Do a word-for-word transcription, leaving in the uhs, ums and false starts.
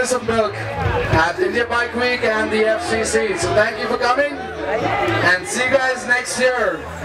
goodness of milk at India Bike Week and the F C C. So thank you for coming, and see you guys next year.